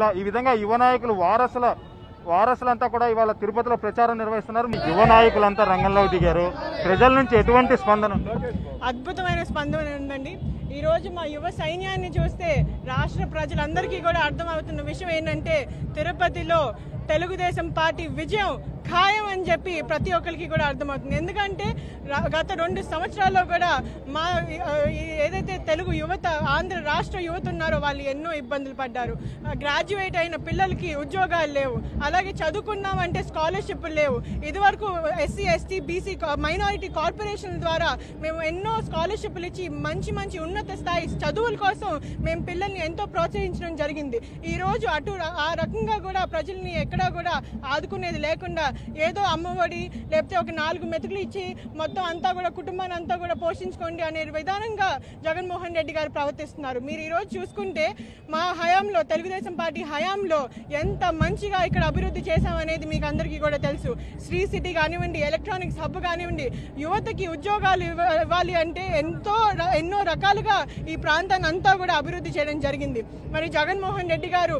ఇలా ఈ విధంగా యువ నాయకులు వారసులంతా కూడా ఇవాల తిరుపతిలో ప్రచారం నిర్వహిస్తున్నారు. యువ నాయకులంతా రంగంలోకి దిగారు. ప్రజల నుంచి ఎటువంటి స్పందన? అద్భుతమైన స్పందన ఉందండి. ఈ రోజు మా యువ సైన్యాన్ని చూస్తే రాష్ట్ర ప్రజలందరికీ కూడా అర్థమవుతున్న విషయం ఏంటంటే తిరుపతిలో తెలుగుదేశం పార్టీ విజయం ఖాయం అని చెప్పి ప్రతి ఒక్కరికి కూడా అర్థమవుతుంది. ఎందుకంటే గత 2 సంవత్సరాల్లో కూడా మా ఏదైతే తెలుగు యువత ఆంధ్ర రాష్ట్ర యువత ఉన్నారో వాళ్ళు ఎన్నో ఇబ్బందులు పడ్డారు. గ్రాడ్యుయేట్ అయిన పిల్లలకి ఉద్యోగాలు లేవు, అలాగే చదువుకున్నామంటే స్కాలర్షిప్ లేవు. ఇదివరకు ఎస్సీ ఎస్టీ బీసీ మైనారిటీ కార్పొరేషన్ల ద్వారా మేము ఎన్నో స్కాలర్షిప్లు ఇచ్చి మంచి మంచి ఉన్నత స్థాయి చదువుల కోసం మేము పిల్లల్ని ఎంతో ప్రోత్సహించడం జరిగింది. ఈరోజు అటు ఆ రకంగా కూడా ప్రజల్ని ఎక్కడా కూడా ఆదుకునేది లేకుండా ఏదో అమ్మఒడి లేకపోతే ఒక 4 మెతుకులు ఇచ్చి మొత్తం అంతా కూడా కుటుంబాన్ని అంతా కూడా పోషించుకోండి అనే విధానంగా జగన్మోహన్ రెడ్డి గారు ప్రవర్తిస్తున్నారు. మీరు ఈరోజు చూసుకుంటే మా హయాంలో తెలుగుదేశం పార్టీ హయాంలో ఎంత మంచిగా ఇక్కడ అభివృద్ధి చేశామనేది మీకు అందరికీ కూడా తెలుసు. శ్రీ సిటీ కానివ్వండి, ఎలక్ట్రానిక్స్ హబ్ కానివ్వండి, యువతకి ఉద్యోగాలు ఇవ్వాలి అంటే ఎన్నో రకాలుగా ఈ ప్రాంతాన్ని అంతా కూడా అభివృద్ధి చేయడం జరిగింది. మరి జగన్మోహన్ రెడ్డి గారు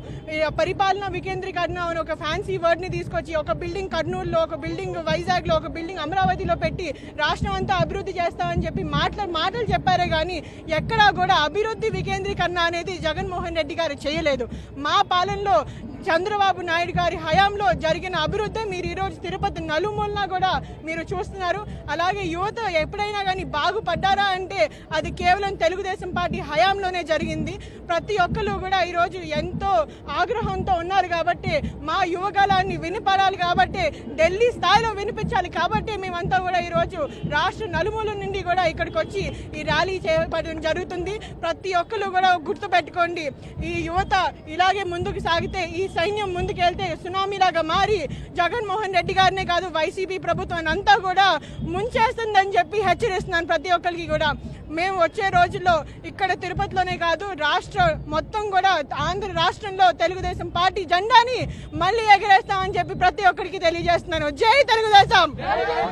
పరిపాలన వికేంద్రీకరణ అని ఒక ఫ్యాన్సీ వర్డ్ని తీసుకొచ్చి ఒక బిల్డింగ్ కర్నూలులో, ఒక బిల్డింగ్ వైజాగ్లో, ఒక బిల్డింగ్ అమరావతిలో పెట్టి రాష్ట్రం అంతా అభివృద్ధి చేస్తామని చెప్పి మాటలు చెప్పారే కానీ ఎక్కడా కూడా అభివృద్ధి వికేంద్రీకరణ అనేది జగన్మోహన్ రెడ్డి గారు చేయలేదు. మా పాలనలో చంద్రబాబు నాయుడు గారి హయాంలో జరిగిన అభివృద్ధి మీరు ఈరోజు తిరుపతి నలుమూలన కూడా మీరు చూస్తున్నారు. అలాగే యువత ఎప్పుడైనా కానీ బాగుపడ్డారా అంటే అది కేవలం తెలుగుదేశం పార్టీ హయాంలోనే జరిగింది. ప్రతి ఒక్కరు కూడా ఈరోజు ఎంతో ఆగ్రహంతో ఉన్నారు కాబట్టి మా యువగలాన్ని వినిపడాలి కాబట్టి ఢిల్లీ స్థాయిలో వినిపించాలి కాబట్టి మేమంతా కూడా ఈరోజు రాష్ట్ర నలుమూల నుండి కూడా ఇక్కడికి వచ్చి ఈ ర్యాలీ చేయడం జరుగుతుంది. ప్రతి ఒక్కరు కూడా గుర్తుపెట్టుకోండి, ఈ యువత ఇలాగే ముందుకు సాగితే ఈ సైన్యం ముందుకెళ్తే సునామీలాగా మారి జగన్మోహన్ రెడ్డి గారినే కాదు వైసీపీ ప్రభుత్వాన్ని అంతా కూడా ముంచేస్తుందని చెప్పి హెచ్చరిస్తున్నాను ప్రతి ఒక్కరికి కూడా. మేము వచ్చే రోజుల్లో ఇక్కడ తిరుపతిలోనే కాదు రాష్ట్రం మొత్తం కూడా ఆంధ్ర రాష్ట్రంలో తెలుగుదేశం పార్టీ జెండాని మళ్ళీ ఎగరేస్తామని చెప్పి ప్రతి ఒక్కరికి తెలియజేస్తున్నాను. జై తెలుగుదేశం.